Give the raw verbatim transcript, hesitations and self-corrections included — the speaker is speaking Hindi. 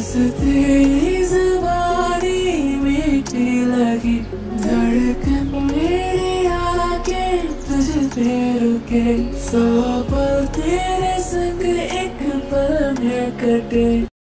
बस तेरी जुबानी मीठी लगी, धड़कन मेरी आके तुझ पे रुके, सौ पल तेरे संग एक पल में कटे।